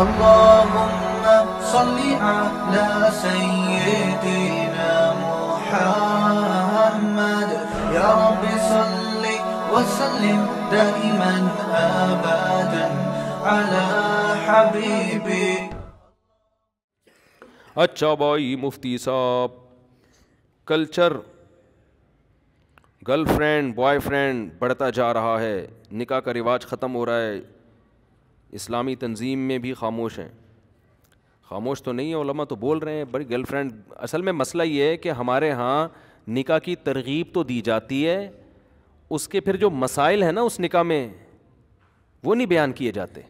Allahumma salli ala sayyidina Muhammad Ya Rabbi salli wa sallim daiman abadan ala habibi। अच्छा भाई मुफ्ती साहब, culture girlfriend boyfriend बढ़ता जा रहा है, निकाह का रिवाज ख़त्म हो रहा है, इस्लामी तंजीम में भी खामोश हैं। खामोश तो नहीं है, उलमा तो बोल रहे हैं बड़ी गर्लफ्रेंड। असल में मसला ये है कि हमारे यहाँ निकाह की तरगीब तो दी जाती है, उसके फिर जो मसाइल हैं ना उस निकाह में, वो नहीं बयान किए जाते।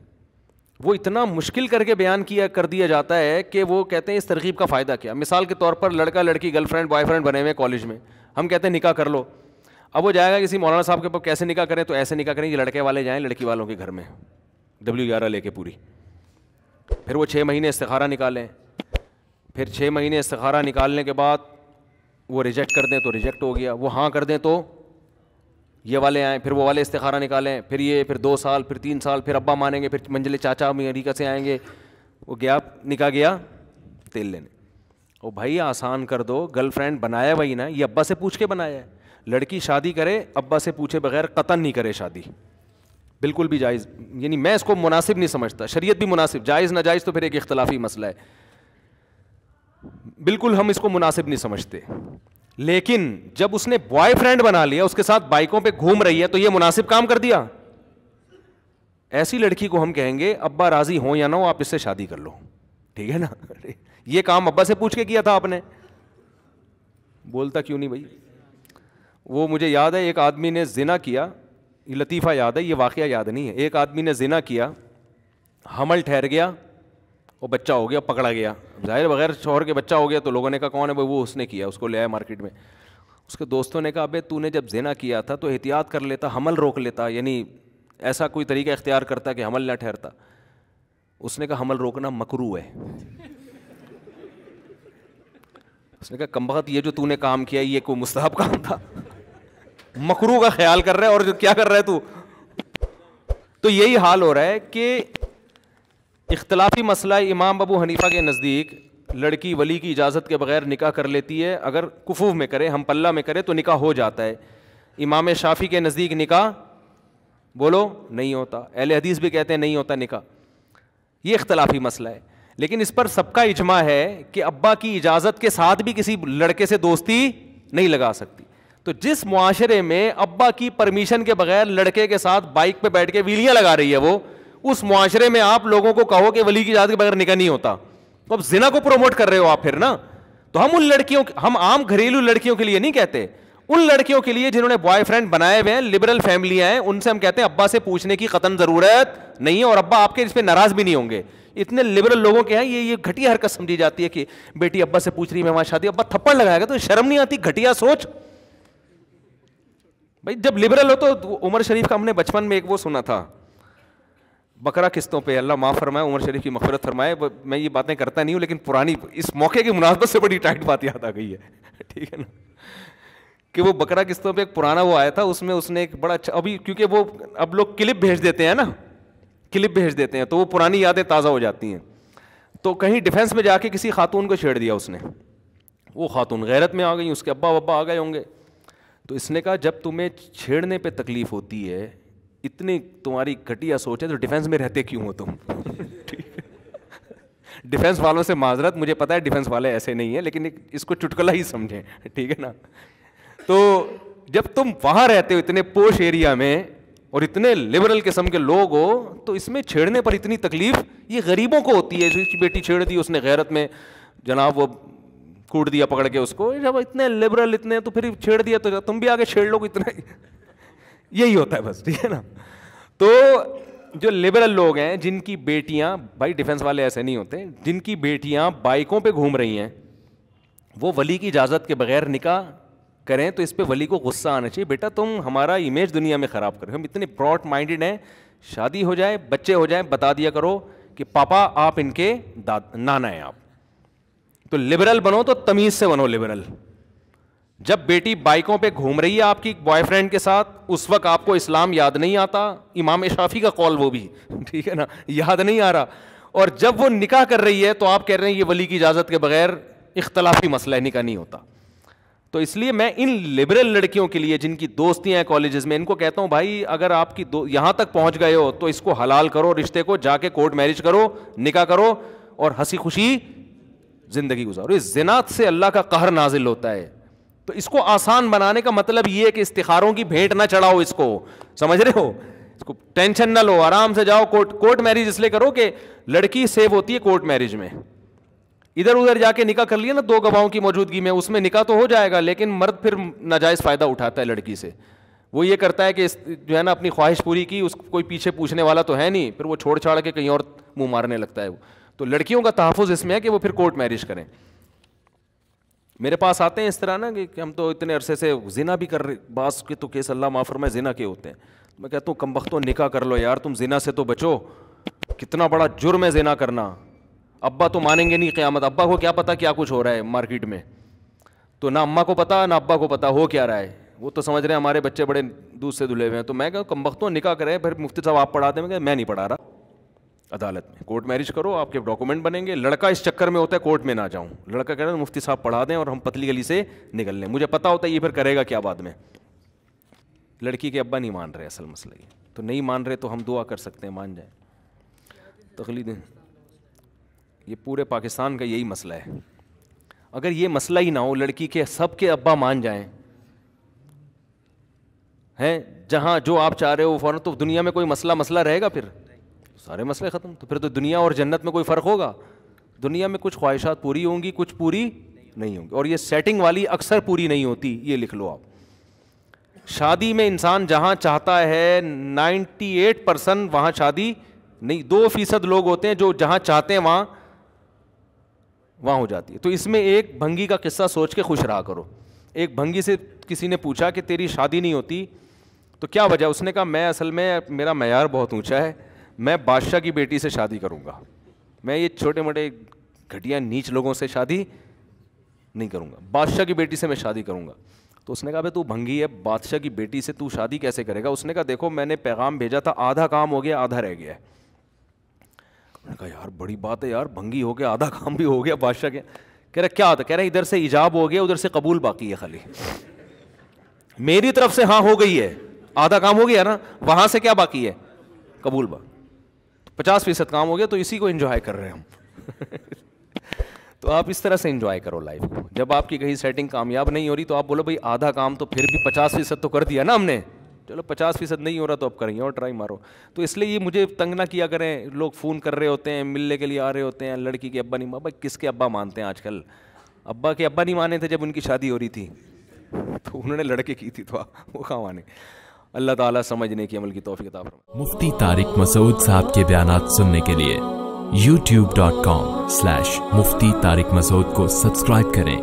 वो इतना मुश्किल करके बयान कर दिया जाता है कि वो कहते हैं इस तरगीब का फ़ायदा क्या। मिसाल के तौर पर लड़का लड़की गर्लफ्रेंड बॉयफ्रेंड बने हुए कॉलेज में, हम कहते हैं निकाह कर लो। अब वो जाएगा किसी मौलाना साहब के पास, कैसे निकाह करें, तो ऐसे निकाह करें कि लड़के वाले जाएं लड़की वालों के घर में W11 लेके पूरी, फिर वो 6 महीने इस्तिखारा निकालें, फिर 6 महीने इस्तिखारा निकालने के बाद वो रिजेक्ट कर दें तो रिजेक्ट हो गया, वो हाँ कर दें तो ये वाले आएँ, फिर वो वाले इस्तिखारा निकालें, फिर ये, फिर 2 साल, फिर 3 साल, फिर अब्बा मानेंगे, फिर मंजिले चाचा अमेरिका से आएंगे। वो गया निकाह गया तेल लेने। ओ भाई आसान कर दो, गर्लफ्रेंड बनाया वही ना, ये अब्बा से पूछ के बनाया है। लड़की शादी करे अब्बा से पूछे बगैर कतन नहीं करे शादी, बिल्कुल भी जायज़, यानी मैं इसको मुनासिब नहीं समझता, शरीयत भी मुनासिब, जायज़ नाजायज़ तो फिर एक इख्तलाफी मसला है, बिल्कुल हम इसको मुनासिब नहीं समझते। लेकिन जब उसने बॉयफ्रेंड बना लिया, उसके साथ बाइकों पे घूम रही है, तो ये मुनासिब काम कर दिया। ऐसी लड़की को हम कहेंगे अब्बा राजी हो या ना हो आप इससे शादी कर लो, ठीक है ना। ये काम अब्बा से पूछ के किया था आपने, बोलता क्यों नहीं भाई। वो मुझे याद है एक आदमी ने जिना किया, ये लतीफ़ा याद है, ये वाक़या याद नहीं है। एक आदमी ने जिना किया, हमल ठहर गया और बच्चा हो गया, पकड़ा गया। जाहिर बगैर शौहर के बच्चा हो गया, तो लोगों ने कहा कौन है भाई, वो उसने किया, उसको ले आया मार्केट में। उसके दोस्तों ने कहा अबे तूने जब जिना किया था तो एहतियात कर लेता, हमल रोक लेता, यानी ऐसा कोई तरीका इख्तियार करता कि हमल ना ठहरता। उसने कहा हमल रोकना मकरू है। उसने कहा कमबख्त, ये जो तूने काम किया ये कोई मुस्ताहब काम था, मकरू का ख्याल कर रहा है और जो क्या कर रहा है तू। तो यही हाल हो रहा है कि इख्तलाफी मसला, इमाम अबू हनीफा के नज़दीक लड़की वली की इजाज़त के बगैर निकाह कर लेती है, अगर कुफूफ में करे, हम पल्ला में करे तो निकाह हो जाता है। इमाम शाफी के नज़दीक निकाह बोलो नहीं होता, अहले हदीस भी कहते हैं नहीं होता निकाह। ये इख्तलाफी मसला है, लेकिन इस पर सबका इजमा है कि अब्बा की इजाज़त के साथ भी किसी लड़के से दोस्ती नहीं लगा सकती। तो जिस मुआशरे में अब्बा की परमिशन के बगैर लड़के के साथ बाइक पे बैठ के वीलियाँ लगा रही है, वो उस मुआशरे में आप लोगों को कहो कि वली की इजाज़त के बगैर निकाह नहीं होता, तो अब जिना को प्रोमोट कर रहे हो आप फिर ना। तो हम उन लड़कियों, हम आम घरेलू लड़कियों के लिए नहीं कहते, उन लड़कियों के लिए जिन्होंने बॉयफ्रेंड बनाए हुए हैं, लिबरल फैमिलियाँ हैं, उनसे हम कहते हैं अब्बा से पूछने की कतन ज़रूरत नहीं है, और अब्बा आपके इस पर नाराज़ भी नहीं होंगे। इतने लिबरल लोगों के हैं, ये घटिया हरकत समझी जाती है कि बेटी अब्बा से पूछ रही है मैं वहाँ शादी, अब्बा थप्पड़ लगाएगा, तो शर्म नहीं आती, घटिया सोच भाई। जब लिबरल हो तो उमर शरीफ का हमने बचपन में एक वो सुना था, बकरा किस्तों पे, अल्लाह माफ़ फरमाए, उमर शरीफ की मग़फ़िरत फरमाए, मैं ये बातें करता नहीं हूँ लेकिन पुरानी इस मौके की मुनासबत से बड़ी टाइट बात याद आ गई है, ठीक है ना। कि वो बकरा किस्तों पे एक पुराना वो आया था, उसमें उसने एक बड़ा अच्छा, अभी क्योंकि वो अब लोग क्लिप भेज देते हैं ना, क्लिप भेज देते हैं तो वो पुरानी यादें ताज़ा हो जाती हैं। तो कहीं डिफेंस में जाके किसी खातून को छेड़ दिया उसने, वो खातून गैरत में आ गई, उसके अब्बा वब्बा आ गए होंगे। तो इसने कहा जब तुम्हें छेड़ने पे तकलीफ़ होती है, इतनी तुम्हारी घटिया सोच है, तो डिफेंस में रहते क्यों हो तुम। डिफेंस वालों से माजरत, मुझे पता है डिफेंस वाले ऐसे नहीं हैं, लेकिन इसको चुटकुला ही समझें, ठीक है ना। तो जब तुम वहाँ रहते हो इतने पोश एरिया में और इतने लिबरल किस्म के लोग हो, तो इसमें छेड़ने पर इतनी तकलीफ़ ये गरीबों को होती है, जिसकी बेटी छेड़ दी उसने गैरत में, जनाब वो कूट दिया पकड़ के उसको, जब इतने लिबरल इतने, तो फिर छेड़ दिया तो तुम भी आगे छेड़ लोगे, इतना यही होता है बस, ठीक है ना। तो जो लिबरल लोग हैं जिनकी बेटियां, भाई डिफेंस वाले ऐसे नहीं होते, जिनकी बेटियां बाइकों पे घूम रही हैं, वो वली की इजाज़त के बगैर निकाह करें तो इस पे वली को गुस्सा आना चाहिए, बेटा तुम हमारा इमेज दुनिया में ख़राब करो, हम इतने ब्रॉड माइंडेड हैं, शादी हो जाए बच्चे हो जाए बता दिया करो कि पापा आप इनके नाना हैं आप। तो लिबरल बनो तो तमीज़ से बनो लिबरल। जब बेटी बाइकों पे घूम रही है आपकी बॉयफ्रेंड के साथ, उस वक्त आपको इस्लाम याद नहीं आता, इमाम शाफी का कॉल वो भी, ठीक है ना, याद नहीं आ रहा, और जब वो निकाह कर रही है तो आप कह रहे हैं ये वली की इजाज़त के बगैर इख्तलाफी मसला है, निकाह नहीं होता। तो इसलिए मैं इन लिबरल लड़कियों के लिए जिनकी दोस्तियां हैं कॉलेजेस में, इनको कहता हूं भाई अगर आपकी यहां तक पहुंच गए हो तो इसको हलाल करो, रिश्ते को जाके कोर्ट मैरिज करो, निकाह करो और हंसी खुशी जिंदगी गुजारो। इस जिनात से अल्लाह का कहर नाजिल होता है। तो इसको आसान बनाने का मतलब ये है कि इस्तिखारों की भेंट ना चढ़ाओ इसको, समझ रहे हो, इसको टेंशन ना लो, आराम से जाओ कोर्ट मैरिज इसलिए करो कि लड़की सेव होती है कोर्ट मैरिज में। इधर उधर जाके निकाह कर लिया ना दो गवाहों की मौजूदगी में, उसमें निकाह तो हो जाएगा लेकिन मर्द फिर नाजायज़ फ़ायदा उठाता है लड़की से। वो ये करता है कि जो है ना अपनी ख्वाहिश पूरी की, उसको कोई पीछे पूछने वाला तो है नहीं, फिर वो छोड़ छाड़ के कहीं और मुंह मारने लगता है। वो तो लड़कियों का तहफ़्फ़ुज़ इसमें है कि वो फिर कोर्ट मैरिज करें। मेरे पास आते हैं इस तरह ना कि हम तो इतने अरसे से जिना भी कर रहे, बास के तो केस अल्लाह माफ़ फरमाए जिना के होते हैं। मैं कहता हूँ कमबख्तों निकाह कर लो यार, तुम जिना से तो बचो, कितना बड़ा जुर्म है जिना करना। अब्बा तो मानेंगे नहीं क़यामत, अब्बा को क्या पता क्या कुछ हो रहा है मार्केट में, तो ना अम्मा को पता ना अब्बा को पता हो क्या रहा है। वो तो समझ रहे हैं हमारे बच्चे बड़े दूध से धुले हुए हैं। तो मैं कहूँ कमबख्तों निकाह करें। फिर मुफ्ती साहब आप पढ़ाते हैं, मैं नहीं पढ़ा रहा, अदालत में कोर्ट मैरिज करो, आपके डॉक्यूमेंट बनेंगे। लड़का इस चक्कर में होता है कोर्ट में ना जाऊँ, लड़का कह रहा है मुफ्ती साहब पढ़ा दें और हम पतली गली से निकल लें, मुझे पता होता है ये फिर करेगा क्या बाद में। लड़की के अब्बा नहीं मान रहे, असल मसला ये। तो नहीं मान रहे तो हम दुआ कर सकते हैं मान जाए, तकलीद। ये पूरे पाकिस्तान का यही मसला है। अगर ये मसला ही ना हो, लड़की के सबके अब्बा मान जाएं, हैं जहाँ जो आप चाह रहे हो फौरन, तो दुनिया में कोई मसला रहेगा फिर, सारे मसले ख़त्म। तो फिर तो दुनिया और जन्नत में कोई फ़र्क होगा? दुनिया में कुछ ख्वाहिशात पूरी होंगी, कुछ पूरी नहीं होंगी। और ये सेटिंग वाली अक्सर पूरी नहीं होती, ये लिख लो आप। शादी में इंसान जहाँ चाहता है 98% वहाँ शादी नहीं, 2% लोग होते हैं जो जहाँ चाहते हैं वहाँ हो जाती है। तो इसमें एक भंगी का किस्सा सोच के खुश रहा करो। एक भंगी से किसी ने पूछा कि तेरी शादी नहीं होती तो क्या वजह? उसने कहा मैं असल में, मेरा मैयार बहुत ऊंचा है, मैं बादशाह की बेटी से शादी करूँगा, मैं ये छोटे मोटे घटिया नीच लोगों से शादी नहीं करूँगा, बादशाह की बेटी से मैं शादी करूँगा। तो उसने कहा भाई तू भंगी है, बादशाह की बेटी से तू शादी कैसे करेगा? उसने कहा देखो मैंने पैगाम भेजा था, आधा काम हो गया, आधा रह गया है। मैंने कहा यार बड़ी बात है यार, भंगी हो गया, आधा काम भी हो गया बादशाह के। कह रहा क्या होता? कह रहा इधर से इजाब हो गया, उधर से कबूल बाकी है, खाली मेरी तरफ से हाँ हो गई है, आधा काम हो गया ना, वहाँ से क्या बाकी है? कबूल बाकी, 50% काम हो गया। तो इसी को एंजॉय कर रहे हैं हम। तो आप इस तरह से एंजॉय करो लाइफ को। जब आपकी कहीं सेटिंग कामयाब नहीं हो रही तो आप बोलो भाई आधा काम तो फिर भी 50% तो कर दिया ना हमने, चलो 50% नहीं हो रहा तो अब करेंगे और ट्राई मारो। तो इसलिए ये मुझे तंग ना किया करें। लोग फ़ोन कर रहे होते हैं, मिलने के लिए आ रहे होते हैं, लड़की के अब्बा नहीं माना। किसके अब्बा मानते हैं आजकल? अब्बा के अब्बा नहीं माने थे जब उनकी शादी हो रही थी, तो उन्होंने लड़के की थी, तो वो कहाँ माने। अल्लाह ताला समझने की अमल की तौफीक अता फरमाए। मुफ्ती तारिक मसूद साहब के बयानात सुनने के लिए youtube.com/मुफ्ती तारिक मसूद को सब्सक्राइब करें।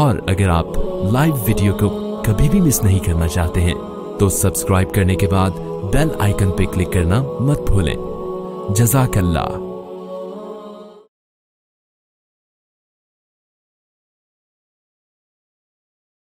और अगर आप लाइव वीडियो को कभी भी मिस नहीं करना चाहते हैं तो सब्सक्राइब करने के बाद बेल आइकन पर क्लिक करना मत भूलें। जज़ाकल्लाह।